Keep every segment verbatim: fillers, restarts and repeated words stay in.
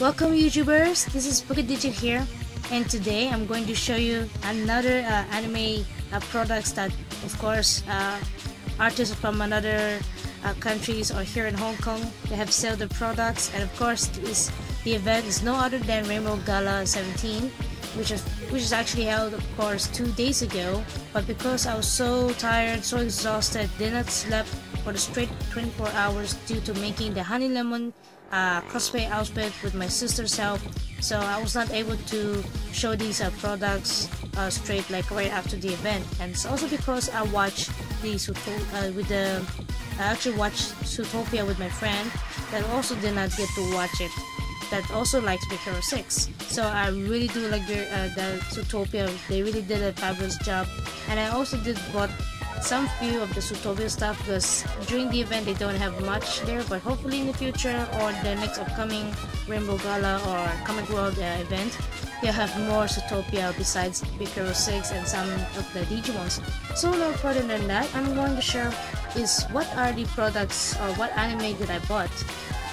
Welcome YouTubers, this is Pokediged here, and today I'm going to show you another uh, anime uh, products that of course uh, artists from another uh, countries or here in Hong Kong, they have sold the products. And of course this, the event is no other than Rainbow Gala seventeen, which is which is actually held of course two days ago, but because I was so tired, so exhausted, did not sleep for the straight twenty-four hours due to making the Honeylemon Uh, cosplay outfit with my sister's help, so I was not able to show these uh, products uh, straight like right after the event. And it's also because I watched these uh, with the I actually watched Zootopia with my friend that also did not get to watch it, that also likes Big Hero six. So I really do like their uh, the Zootopia. They really did a fabulous job, and I also did bought some few of the Zootopia stuff because during the event they don't have much there, but hopefully in the future or the next upcoming Rainbow Gala or Comic World uh, event, they'll have more Zootopia besides Big Hero six and some of the Digimons. So no further than that, I'm going to share is what are the products or what anime that I bought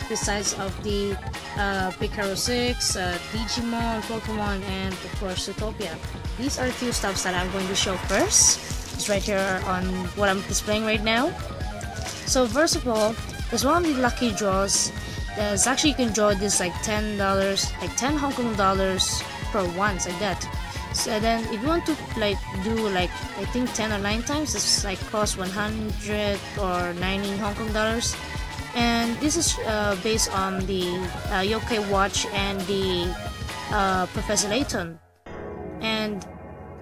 besides of the uh, Big Hero six, uh, Digimon, Pokemon, and of course Zootopia. These are a few stuffs that I'm going to show first. It's right here on what I'm displaying right now. So first of all, there's one of the lucky draws. There's actually you can draw this like ten dollars, like ten Hong Kong dollars per once like that. So then if you want to like do like I think ten or nine times, it's like cost one hundred or ninety Hong Kong dollars. And this is uh, based on the uh, Yo-Kai Watch and the uh, Professor Layton. And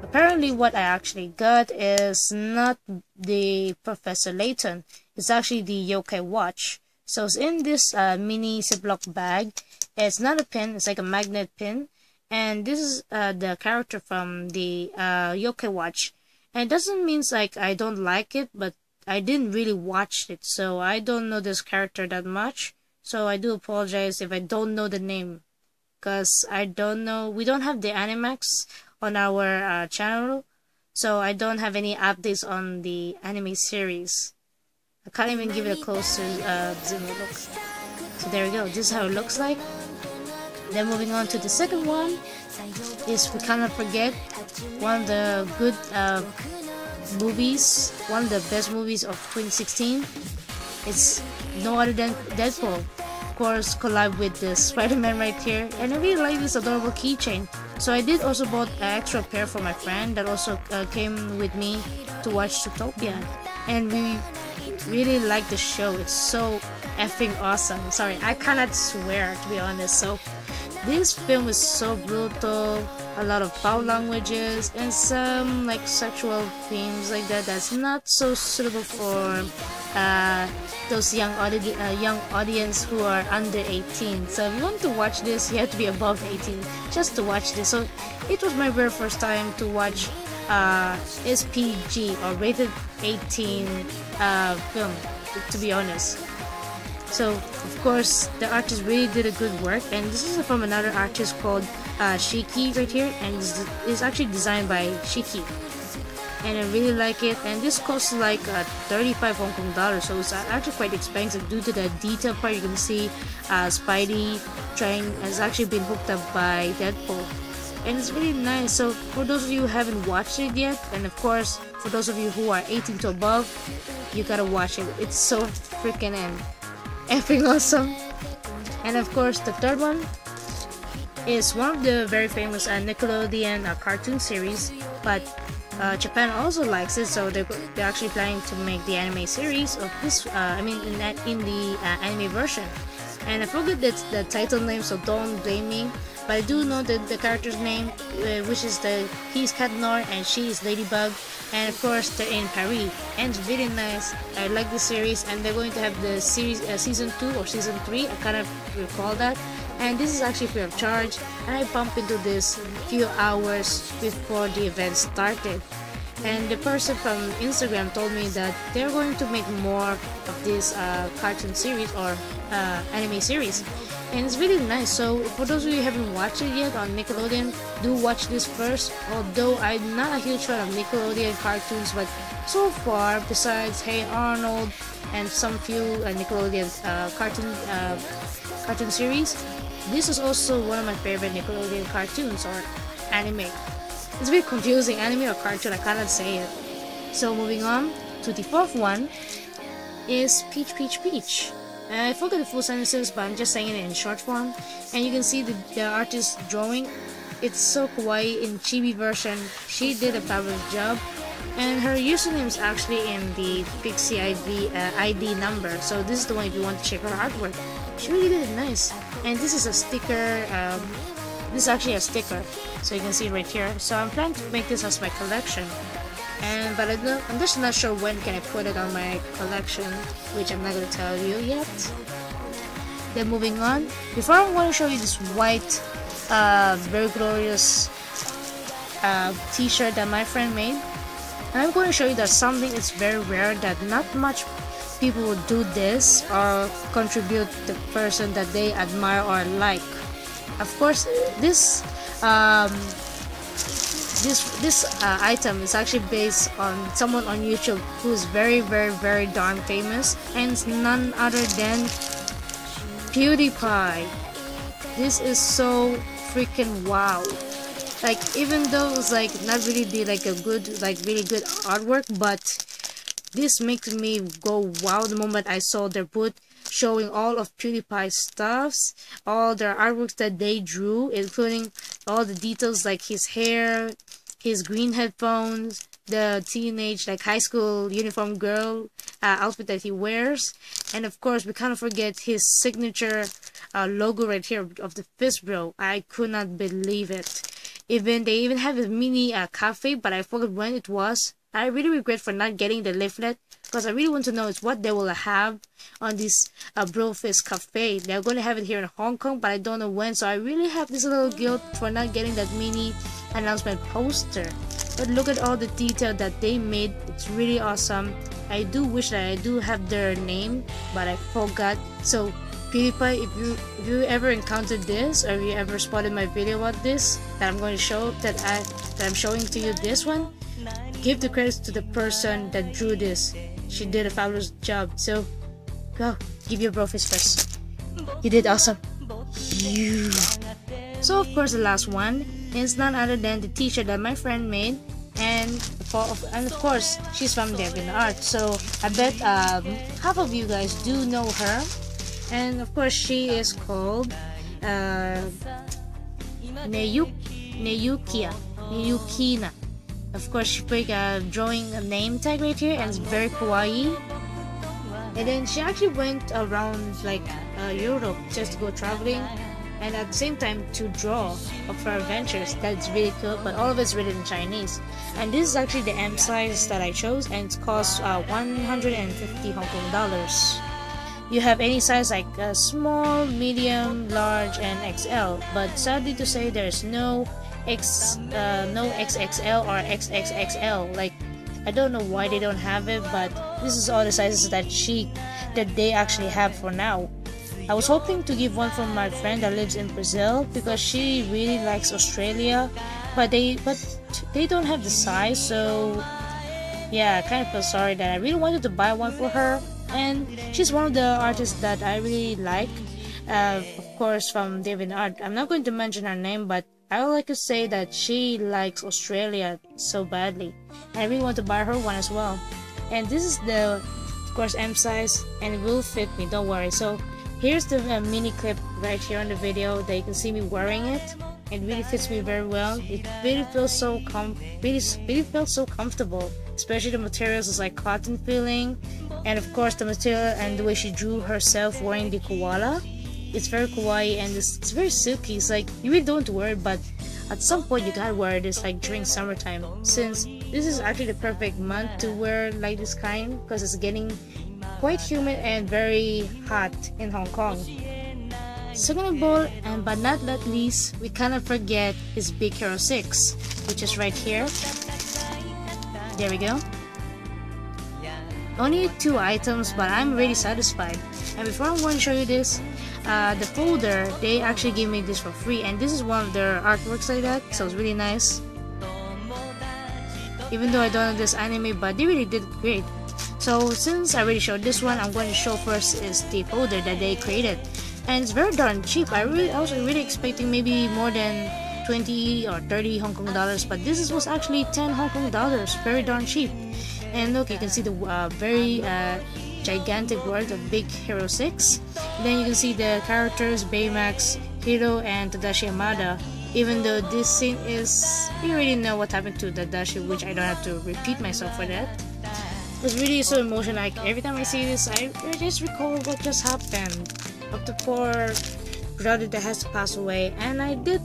apparently what I actually got is not the Professor Layton, it's actually the Yo-Kai Watch. So it's in this uh, mini Ziploc bag. It's not a pin, it's like a magnet pin. And this is uh, the character from the uh, Yo-Kai Watch. And it doesn't mean like I don't like it, but I didn't really watch it, so I don't know this character that much. So I do apologize if I don't know the name, because I don't know, we don't have the Animax on our uh, channel, so I don't have any updates on the anime series. I can't even give it a closer uh, zoom look. So there we go, this is how it looks like. Then moving on to the second one is, we cannot forget, one of the good uh, movies, one of the best movies of twenty sixteen. It's no other than Deadpool. Of course, collab with the Spider-Man right here, and I really like this adorable keychain. So I did also bought an extra pair for my friend that also uh, came with me to watch Zootopia, and we really like the show. It's so effing awesome. Sorry, I cannot swear to be honest. So this film is so brutal, a lot of foul languages and some like sexual themes like that. That's not so suitable for uh, those young, audi uh, young audience who are under eighteen. So if you want to watch this, you have to be above eighteen just to watch this. So it was my very first time to watch uh, S P G or rated eighteen uh, film, to be honest. So of course the artist really did a good work, and this is from another artist called uh, Shiki right here, and it's, it's actually designed by Shiki, and I really like it. And this costs like uh, thirty-five Hong Kong dollars, so it's actually quite expensive due to the detail part. You can see uh, Spidey trying has actually been hooked up by Deadpool, and it's really nice. So for those of you who haven't watched it yet, and of course for those of you who are eighteen to above, you gotta watch it. It's so freaking end. Effing awesome. And of course the third one is one of the very famous uh, Nickelodeon uh, cartoon series, but uh, Japan also likes it, so they're, they're actually planning to make the anime series of this uh, I mean in, that, in the uh, anime version. And I forgot the, the title name, so don't blame me, but I do know the, the character's name, uh, which is the he's Cat Noir and she is Ladybug. And of course they're in Paris, and it's really nice. I like the series, and they're going to have the series uh, season two or season three, I kind of recall that. And this is actually free of charge, and I bumped into this few hours before the event started. And the person from Instagram told me that they're going to make more of this uh, cartoon series or uh, anime series, and it's really nice. So for those of you who haven't watched it yet on Nickelodeon, do watch this first. Although I'm not a huge fan of Nickelodeon cartoons, but so far besides Hey Arnold and some few uh, Nickelodeon uh, cartoon uh, cartoon series, This is also one of my favorite Nickelodeon cartoons or anime. It's a bit confusing, anime or cartoon, I cannot say it. So moving on to the fourth one is Peach Peach Peach. Uh, I forgot the full sentences, but I'm just saying it in short form. And you can see the, the artist drawing. It's so kawaii in chibi version. She did a fabulous job. And her username is actually in the Pixie I D, uh, I D number. So this is the one if you want to check her artwork. She really did it nice. And this is a sticker. Um, this is actually a sticker. So you can see it right here. So I'm planning to make this as my collection. And but I don't, I'm just not sure when can I put it on my collection, which I'm not going to tell you yet. Then moving on. Before I want to show you this white, uh, very glorious uh, t-shirt that my friend made. And I'm going to show you that something is very rare that not much people would do this or contribute the person that they admire or like. Of course, this um, this this uh, item is actually based on someone on YouTube who is very very very darn famous, and it's none other than PewDiePie. This is so freaking wow. Like, even though it was like not really the like a good like really good artwork, but this makes me go wow the moment I saw their booth showing all of PewDiePie's stuffs, all their artworks that they drew, including all the details like his hair, his green headphones, the teenage like high school uniform girl uh, outfit that he wears, and of course we can't forget his signature uh, logo right here of the fist bro. I could not believe it. Even they even have a mini uh, cafe, but I forgot when it was. I really regret for not getting the leaflet, because I really want to know is what they will have on this uh, Brofist cafe. They're going to have it here in Hong Kong, but I don't know when. So I really have this little guilt for not getting that mini announcement poster. But look at all the detail that they made. It's really awesome. I do wish that I do have their name, but I forgot. So PewDiePie, if you if you ever encountered this, or if you ever spotted my video about this that I'm going to show that I that I'm showing to you this one, give the credits to the person that drew this. She did a fabulous job. So go give your bro fist first. You did awesome. You. So of course the last one is none other than the t-shirt that my friend made, and for and of course she's from DeviantArt. So I bet um, half of you guys do know her. And of course, she is called uh, Neyuk Neyukia, Neyukina. Of course, she put a drawing a name tag right here, and it's very kawaii. And then she actually went around like uh, Europe just to go traveling, and at the same time to draw of her adventures. That's really cool, but all of it's written in Chinese. And this is actually the M size that I chose, and it costs uh, one hundred fifty Hong Kong dollars. You have any size like uh, small, medium, large, and X L. But sadly to say, there's no X, uh, no X X L or X X X L. Like, I don't know why they don't have it, but this is all the sizes that she, that they actually have for now. I was hoping to give one from my friend that lives in Brazil, because she really likes Australia, but they, but they don't have the size. So yeah, I kind of feel sorry that I really wanted to buy one for her. And she's one of the artists that I really like, uh, of course from DeviantArt. I'm not going to mention her name, but I would like to say that she likes Australia so badly. I really want to buy her one as well. And this is the, of course, M size, and it will fit me, don't worry. So here's the uh, mini clip right here on the video that you can see me wearing it. It really fits me very well. It really feels so com really, really feels so comfortable. Especially the materials is like cotton feeling, and of course the material and the way she drew herself wearing the koala. It's very kawaii and it's, it's very silky. It's like you really don't wear it, but at some point you gotta wear this like during summertime, since this is actually the perfect month to wear like this kind, because it's getting quite humid and very hot in Hong Kong. Second of all, and but not that least, we cannot forget his Big Hero six, which is right here. There we go. Only two items, but I'm really satisfied. And before I want to show you this, uh, the folder, they actually gave me this for free, and this is one of their artworks like that, so it's really nice. Even though I don't know this anime, but they really did great. So since I already showed this one, I'm going to show first is the folder that they created. and it's very darn cheap. I really, I was really expecting maybe more than twenty or thirty Hong Kong dollars, but this was actually ten Hong Kong dollars. Very darn cheap. And look, you can see the uh, very uh, gigantic world of Big Hero six. Then you can see the characters Baymax, Hiro, and Tadashi Yamada. Even though this scene is, you already know what happened to Tadashi, which I don't have to repeat myself for that. It was really so emotional. Like every time I see this, I just recall what just happened of the poor brother that has to pass away. And I did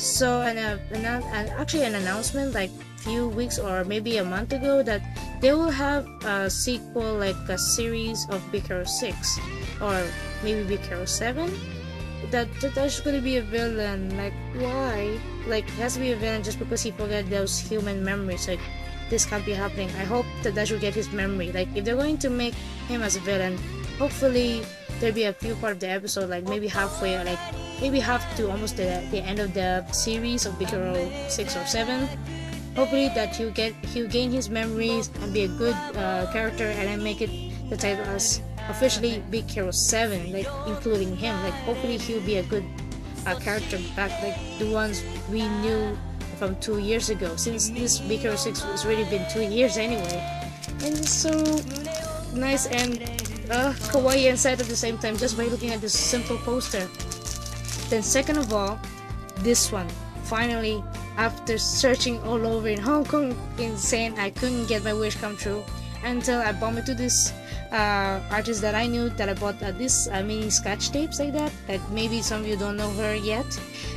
so, and uh, an, an, actually an announcement like few weeks or maybe a month ago that they will have a sequel, like a series of Big Hero six or maybe Big Hero seven. That Tadashi's gonna be a villain. Like why? Like he has to be a villain just because he forgot those human memories. Like this can't be happening. I hope Tadashi will get his memory. Like if they're going to make him as a villain, hopefully there'll be a few part of the episode, like maybe halfway, or like maybe half to almost the, the end of the series of Big Hero six or seven. Hopefully that he'll get he'll gain his memories and be a good uh, character, and then make it the title as officially Big Hero seven, like including him. Like hopefully he'll be a good uh, character back, like the ones we knew from two years ago, since this Big Hero six has already been two years anyway. And it's so nice and uh, kawaii and sad at the same time just by looking at this simple poster. Then second of all, this one, finally, after searching all over in Hong Kong, insane, I couldn't get my wish come true until I bumped into this uh, artist that I knew that I bought uh, this uh, mini scotch tapes like that, that maybe some of you don't know her yet.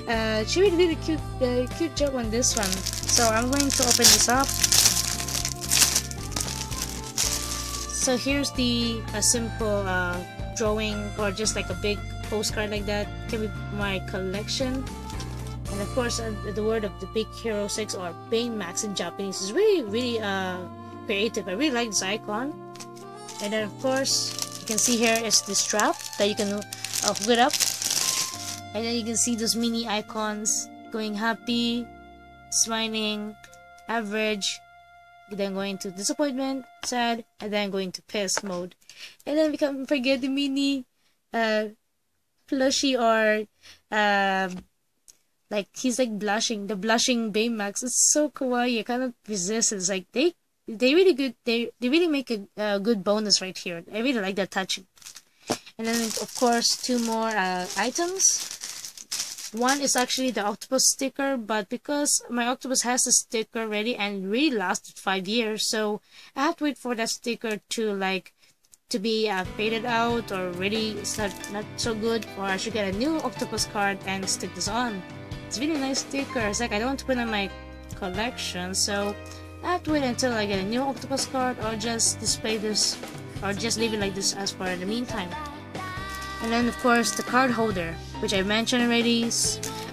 Uh, she really did a cute, uh, cute job on this one, so I'm going to open this up. So here's the a simple uh, drawing, or just like a big postcard like that. Can be my collection. And of course uh, the word of the Big Hero six or Baymax in Japanese is really really uh, creative. I really like this icon. And then of course you can see here is the strap that you can uh, hook it up, and then you can see those mini icons going happy, smiling, average, then going to disappointment, sad, and then going to pissed mode. And then we can't forget the mini uh, plushie, or uh, like he's like blushing, the blushing Baymax. It's so kawaii, I cannot resist. It's like they they really good, they they really make a, a good bonus right here. I really like that touching. And then of course two more uh, items. One is actually the octopus sticker, but because my octopus has a sticker already and really lasted five years, so I have to wait for that sticker to like to be uh, faded out, or really it's not, not so good, or I should get a new octopus card and stick this on. It's really nice stickers, like I don't want to put on my collection, so I have to wait until I get a new octopus card, or just display this, or just leave it like this as for the meantime. And then of course the card holder, which I mentioned already.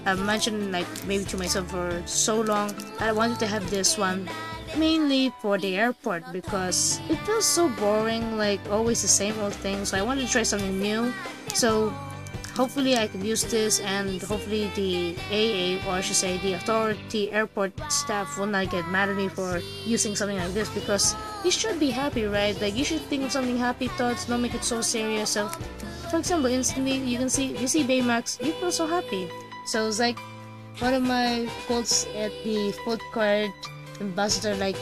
I've mentioned like maybe to myself for so long that I wanted to have this one, mainly for the airport, because it feels so boring, like always the same old thing. So I wanted to try something new, so hopefully I could use this, and hopefully the A A, or I should say the authority airport staff, will not get mad at me for using something like this, because you should be happy, right? Like you should think of something happy thoughts, don't make it so serious. So for example, instantly you can see, you see Baymax, you feel so happy. So it's like one of my quotes at the food court ambassador, like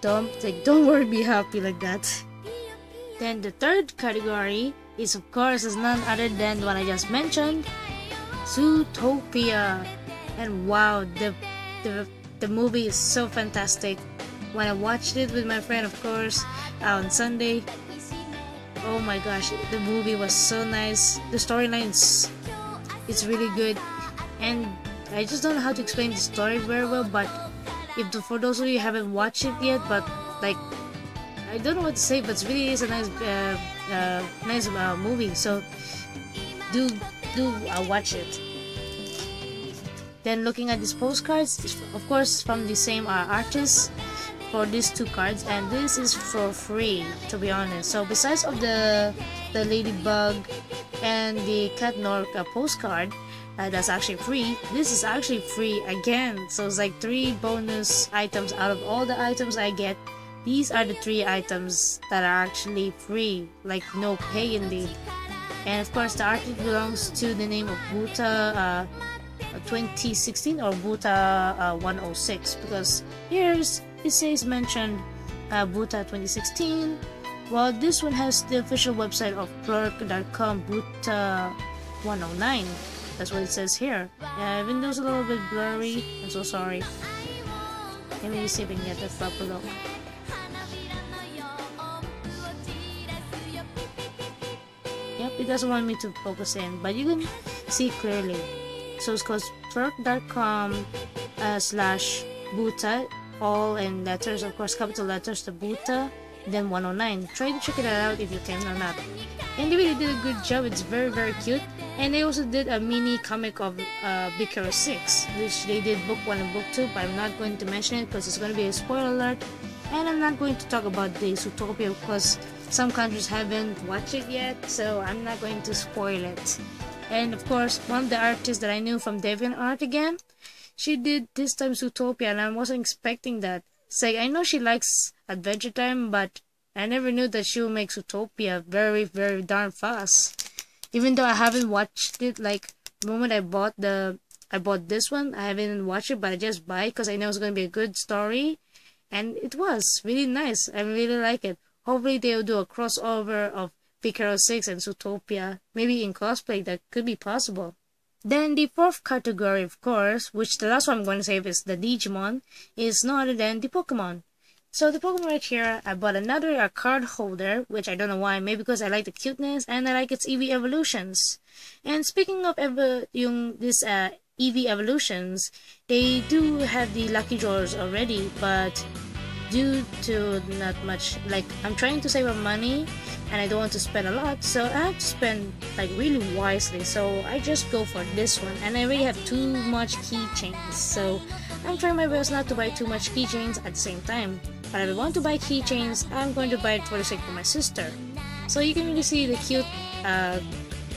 don't like don't worry, be happy, like that. Then the third category is of course is none other than the one I just mentioned, Zootopia. And wow, the the the movie is so fantastic. When I watched it with my friend, of course, on Sunday, oh my gosh, the movie was so nice. The storylines, it's really good, and I just don't know how to explain the story very well, but if the, for those of you who haven't watched it yet, but like I don't know what to say, but it really is a nice uh, uh, nice uh, movie, so do do uh, watch it. Then looking at these postcards, of course from the same uh, artist for these two cards, and this is for free, to be honest. So besides of the the Ladybug and the Cat Noir uh, postcard, Uh, that's actually free, this is actually free again. So it's like three bonus items out of all the items I get. These are the three items that are actually free, like no pay in the And of course the artwork belongs to the name of Buta uh, twenty sixteen or Buta uh, one oh six, because here's it says mentioned uh, Buta twenty sixteen, while this one has the official website of Plurk dot com Buta one oh nine. That's what it says here. Yeah, uh, window's a little bit blurry, I'm so sorry. Let me see if we can get that proper look. Yep, it doesn't want me to focus in, but you can see clearly. So it's called plurk dot com uh, slash Buta, all in letters, of course capital letters, the Buta, then one oh nine. Try to check it out if you can or not. And they really did a good job, it's very very cute. And they also did a mini comic of uh, Big Hero six, which they did book one and book two, but I'm not going to mention it because it's going to be a spoiler alert. And I'm not going to talk about the Zootopia because some countries haven't watched it yet, so I'm not going to spoil it. And of course, one of the artists that I knew from DeviantArt again, she did this time Zootopia, and I wasn't expecting that. It's like, I know she likes Adventure Time, but I never knew that she would make Zootopia very, very darn fast. Even though I haven't watched it, like the moment I bought the, I bought this one, I haven't watched it, but I just buy it because I know it's gonna be a good story, and it was really nice. I really like it. Hopefully they'll do a crossover of Big Hero six and Zootopia, maybe in cosplay. That could be possible. Then the fourth category, of course, which the last one I'm going to save is the Digimon, is no other than the Pokemon. So the Pokemon right here, I bought another a card holder, which I don't know why, maybe because I like the cuteness and I like its Eevee evolutions. And speaking of ever yung this uh, Eevee evolutions, they do have the lucky drawers already, but due to not much, like I'm trying to save up money and I don't want to spend a lot, so I have to spend like really wisely, so I just go for this one. And I already have too much keychains, so I'm trying my best not to buy too much keychains at the same time. But if I want to buy keychains, I'm going to buy it for the sake of my sister. So you can really see the cute, uh,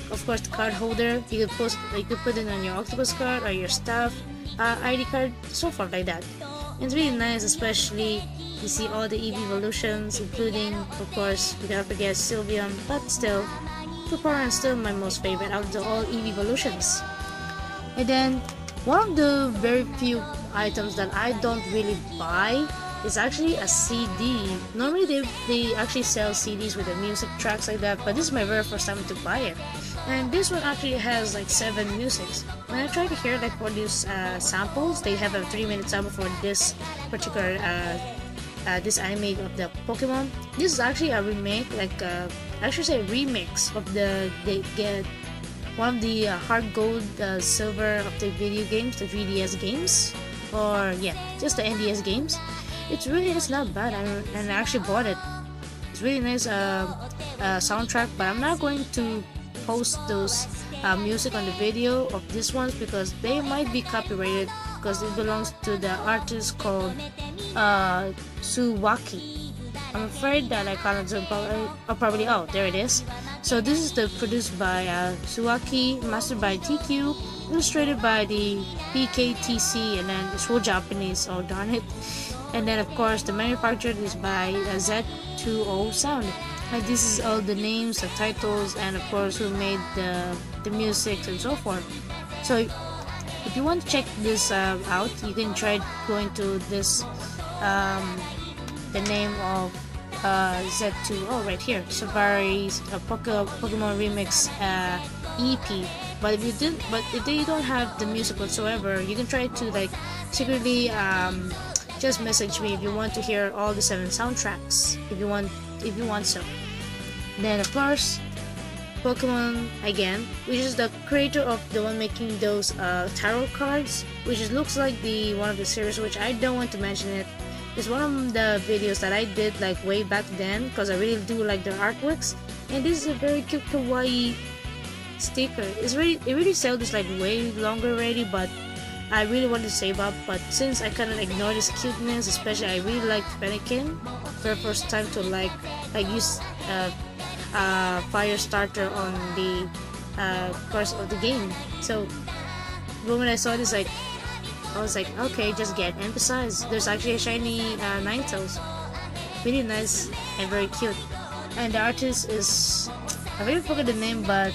of course, the card holder. You could post, you could put it on your octopus card or your staff, uh, I D card, so forth like that. It's really nice, especially you see all the Eevee evolutions, including, of course, we gotta forget Sylveon, but still, Poporan is still my most favorite out of all Eevee evolutions. And then, one of the very few items that I don't really buy is actually a C D. Normally they, they actually sell C Ds with the music tracks like that, but this is my very first time to buy it. And this one actually has like seven musics. When I try to hear like for these uh, samples, they have a three minute sample for this particular uh, uh, this anime of the Pokemon. This is actually a remake, like uh, I should say remix of the they get one of the uh, Heart Gold uh, Silver of the video games, the three D S games, or yeah, just the N D S games. It's really, it's not bad, I, and I actually bought it. It's really nice uh, uh, soundtrack, but I'm not going to post those uh, music on the video of this ones because they might be copyrighted because it belongs to the artist called uh, Suwaki. I'm afraid that I can't uh, probably, oh, there it is. So this is the produced by uh, Suwaki, mastered by T Q, illustrated by the P K T C, and then it's all Japanese, oh darn it. And then of course the manufactured is by uh, Z two O Sound. Like this is all the names, the titles, and of course who made the, the music and so forth. So if you want to check this uh, out, you can try going to this um, the name of uh, Z two O right here, Savari's uh, Pokemon Remix uh, E P. But if you did, but if they don't have the music whatsoever, you can try to like secretly. Um, Just message me if you want to hear all the seven soundtracks. If you want, if you want so. Then of course, Pokemon again, which is the creator of the one making those uh, tarot cards, which is, looks like the one of the series, which I don't want to mention it. It's one of the videos that I did like way back then because I really do like their artworks. And this is a very cute kawaii sticker. It's really, it really sold this like way longer already, but I really wanted to save up, but since I cannot ignore this cuteness, especially I really like Fennekin. For the first time to like, like use uh, uh, fire starter on the uh, course of the game. So the moment I saw this, like I was like, okay, just get. And besides, there's actually a shiny uh, Ninetales, really nice and very cute. And the artist is I really forget the name, but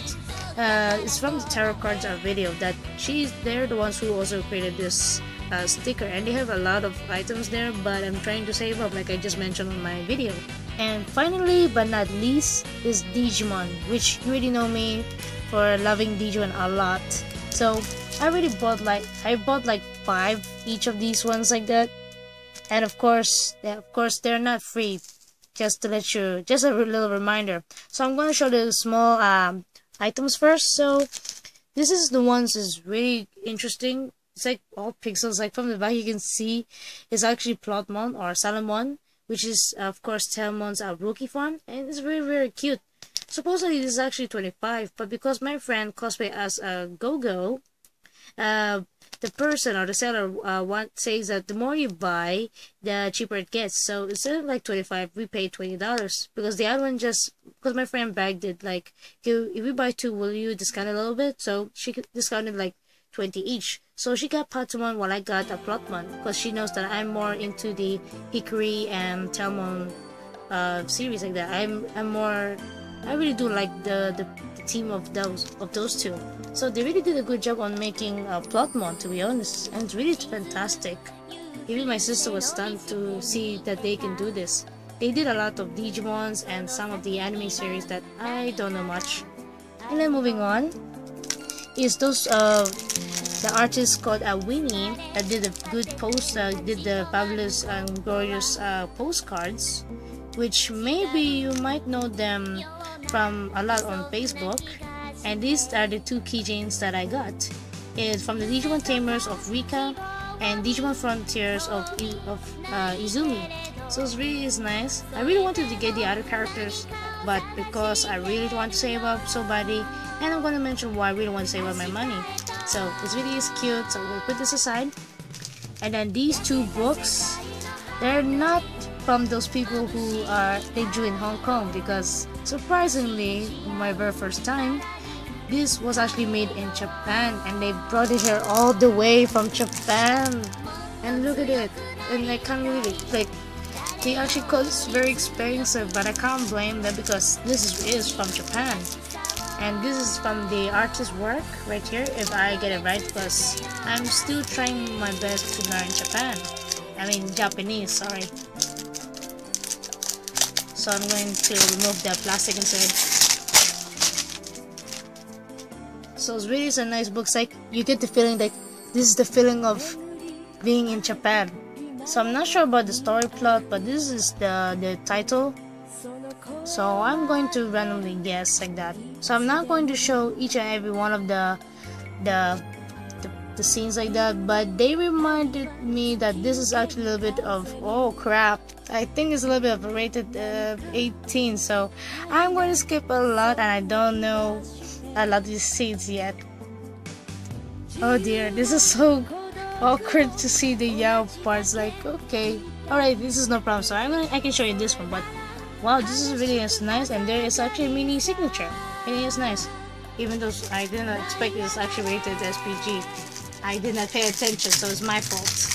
uh, it's from the tarot cards art video that she's they're the ones who also created this uh, sticker, and they have a lot of items there, but I'm trying to save up like I just mentioned on my video. And finally but not least is Digimon, which you already know me for loving Digimon a lot, so I already bought like I bought like five each of these ones like that. And of course, yeah, of course they're not free. Just to let you, just a little reminder. So I'm gonna show the small um, items first. So this is the ones is really interesting. It's like all pixels. Like from the back, you can see it's actually Plotmon or Salamon, which is uh, of course Telmon's uh, rookie form, and it's very very cute. Supposedly this is actually twenty-five, but because my friend cosplay as a Go-Go, uh, the person or the seller uh, want, says that the more you buy, the cheaper it gets. So instead of like twenty-five, we pay twenty dollars, because the other one just because my friend bagged it like, if we buy two, will you discount a little bit? So she discounted like twenty each. So she got Patamon while I got a Plotmon, because she knows that I'm more into the Hikari and Telmon uh, series like that. I'm I'm more I really do like the the. team of those of those two. So they really did a good job on making uh, Plotmon, to be honest, and it's really fantastic. Even my sister was stunned to see that they can do this. They did a lot of Digimons and some of the anime series that I don't know much. And then moving on is those uh, the artist called uh, Winnie that did a good post, uh, did the fabulous and um, glorious uh, postcards, which maybe you might know them from a lot on Facebook. And these are the two keychains that I got. It's from the Digimon Tamers of Rika and Digimon Frontiers of, of uh, Izumi. So it's really is nice. I really wanted to get the other characters, but because I really want to save up somebody, and I'm going to mention why I really want to save up my money. So this really is cute, so we'll put this aside. And then these two books, they're not from those people who are they drew in Hong Kong, because surprisingly, my very first time, this was actually made in Japan, and they brought it here all the way from Japan. And look at it, and I can't read it. Like, they actually call this very expensive, but I can't blame them because this is, is from Japan, and this is from the artist's work right here. If I get it right, because I'm still trying my best to learn Japan. I mean Japanese, sorry. So I'm going to remove the plastic inside. So it's really a nice book. It's like you get the feeling that this is the feeling of being in Japan. So I'm not sure about the story plot, but this is the, the title. So I'm going to randomly guess like that. So I'm not going to show each and every one of the the the, the scenes like that, but they reminded me that this is actually a little bit of oh crap. I think it's a little bit of rated uh, eighteen, so I'm going to skip a lot, and I don't know a lot of these scenes yet. Oh dear, this is so awkward to see the yellow parts. Like, okay, alright, this is no problem. So I'm gonna, I can show you this one, but wow, this is really nice, and there is actually a mini signature. It is nice, even though I did not expect it's actually rated as P G. I did not pay attention, so it's my fault.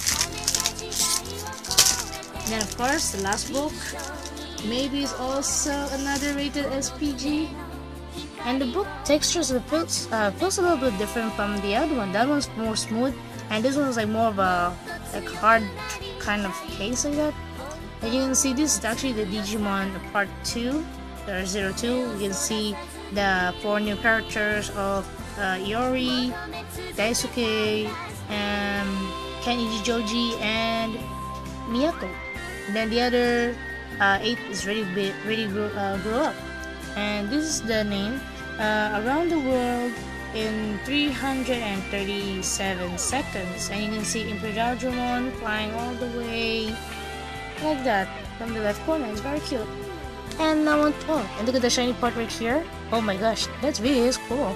Then of course the last book, maybe is also another rated S P G, and the book textures feels uh, feels a little bit different from the other one. That one's more smooth, and this one's like more of a like hard kind of case like that. And you can see this is actually the Digimon Part Two, or Zero Two. You can see the four new characters of uh, Iori, Daisuke, and Kenichi Joji, and Miyako. Then the other uh, eight is really big, really grew, uh, grew up, and this is the name uh, around the world in three hundred thirty-seven seconds. And you can see Imperaljumon flying all the way like that from the left corner. It's very cute. And now on oh, and look at the shiny part right here. Oh my gosh, that really is cool.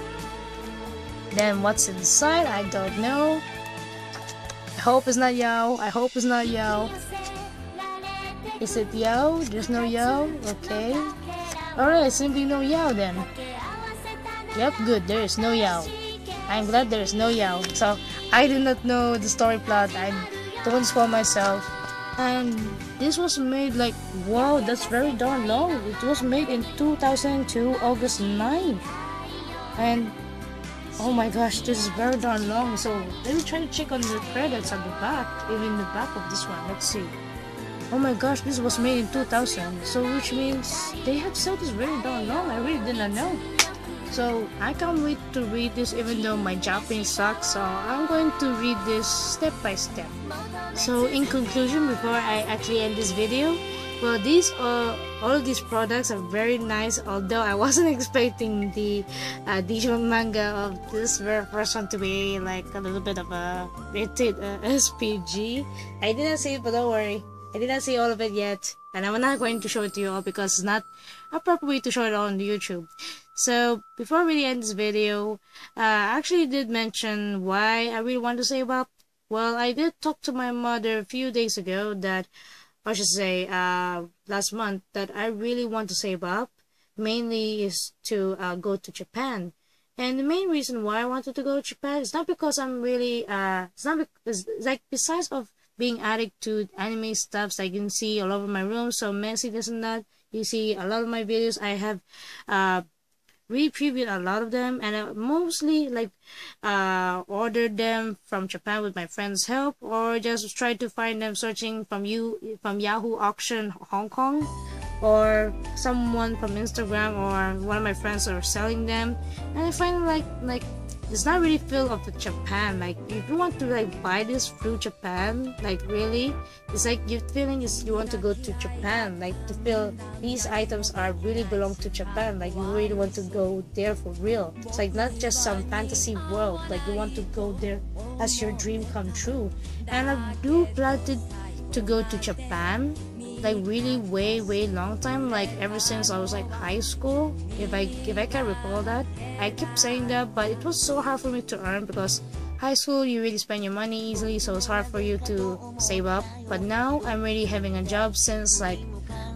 Then what's inside? I don't know. I hope it's not Yao. I hope it's not Yao. Is it Yao? There's no Yao? Okay. Alright, simply no Yao then. Yep, good. There is no Yao. I'm glad there is no Yao. So, I do not know the story plot. I don't spoil myself. and this was made like, wow, that's very darn low. It was made in two thousand two, August ninth, and oh my gosh, this is very darn long. So let me try to check on the credits at the back, even the back of this one. Let's see. Oh my gosh, this was made in two thousand, so which means they have said this very darn long. I really didn't know. So I can't wait to read this, even though my Japanese sucks, so I'm going to read this step by step. So in conclusion, before I actually end this video, well, these uh, all of these products are very nice, although I wasn't expecting the uh, Digimon manga of this very first one to be like a little bit of a rated uh, S P G. I didn't see it, but don't worry, I didn't see all of it yet, and I'm not going to show it to you all because it's not a proper way to show it on YouTube. So before we end this video, uh, I actually did mention why I really want to save up. Well, I did talk to my mother a few days ago that, I should say, uh, last month, that I really want to save up. Mainly is to uh, go to Japan. And the main reason why I wanted to go to Japan is not because I'm really, uh, it's not because, like, besides of being addict to anime stuff, so I can see all over my room, so messy, this and that. You see a lot of my videos, I have, uh, reviewed a lot of them, and I mostly like uh ordered them from Japan with my friend's help, or just try to find them searching from you from Yahoo Auction Hong Kong, or someone from Instagram, or one of my friends are selling them. And I find like like it's not really feel of the Japan. Like if you want to like buy this through Japan, like really, it's like your feeling is you want to go to Japan, like to feel these items are really belong to Japan. Like you really want to go there for real. It's like not just some fantasy world. Like you want to go there as your dream come true. And I do plan to to go to Japan, like really way way long time, like ever since I was like high school, if I if I can recall that. I kept saying that, but it was so hard for me to earn because high school you really spend your money easily, so it's hard for you to save up. But now I'm really having a job since like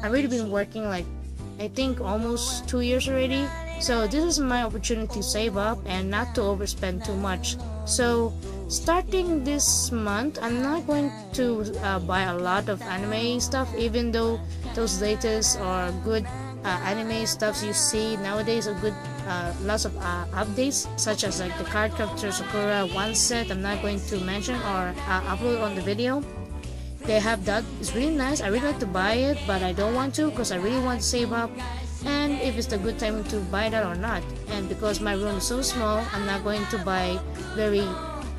I've really been working like I think almost two years already, so this is my opportunity to save up and not to overspend too much. So starting this month, I'm not going to uh, buy a lot of anime stuff, even though those latest or good uh, anime stuffs you see nowadays are good, uh, lots of uh, updates, such as like the Card Captor Sakura one set I'm not going to mention or uh, upload on the video. They have that, it's really nice, I really like to buy it, but I don't want to because I really want to save up and if it's the good time to buy that or not. And because my room is so small, I'm not going to buy very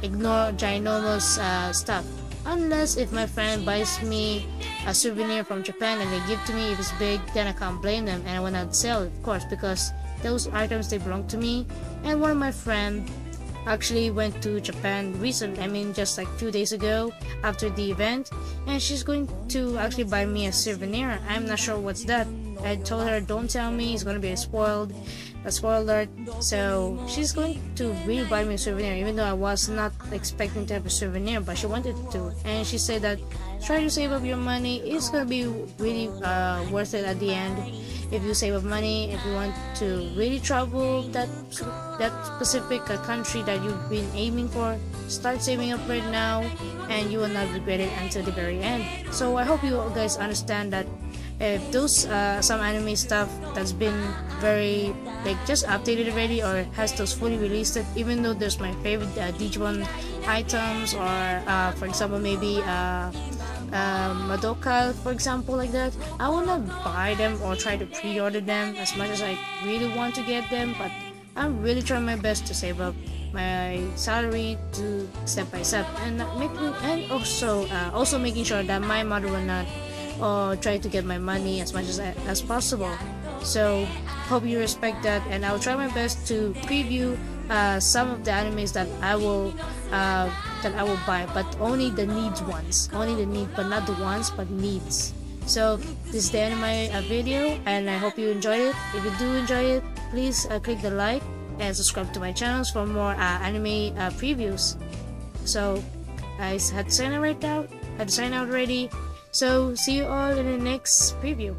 ignore ginormous uh, stuff, unless if my friend buys me a souvenir from Japan and they give to me, if it's big, then I can't blame them and I will not sell it, of course, because those items, they belong to me. And one of my friends actually went to Japan recently, I mean just like two days ago after the event, and she's going to actually buy me a souvenir. I'm not sure what's that. I told her don't tell me, it's gonna be a spoiled a spoiler alert. So she's going to really buy me a souvenir, even though I was not expecting to have a souvenir, but she wanted to. And she said that try to save up your money, it's gonna be really uh, worth it at the end. If you save up money, if you want to really travel that that specific country that you've been aiming for, start saving up right now and you will not regret it until the very end. So I hope you guys understand that if those uh, some anime stuff that's been very like just updated already or has those fully released, it even though there's my favorite uh, Digimon items, or uh, for example maybe uh, uh, Madoka, for example, like that, I will not buy them or try to pre-order them as much as I really want to get them, but I'm really trying my best to save up my salary to step by step, and making and also uh, also making sure that my mother will not or try to get my money as much as as possible. So hope you respect that, and I'll try my best to preview uh, some of the animes that I will uh, that I will buy, but only the needs ones, only the need, but not the ones, but needs. So this is the end of my uh, video, and I hope you enjoyed it. If you do enjoy it, please uh, click the like and subscribe to my channels for more uh, anime uh, previews. So I had to sign out right now. I had to sign out already. So see you all in the next preview.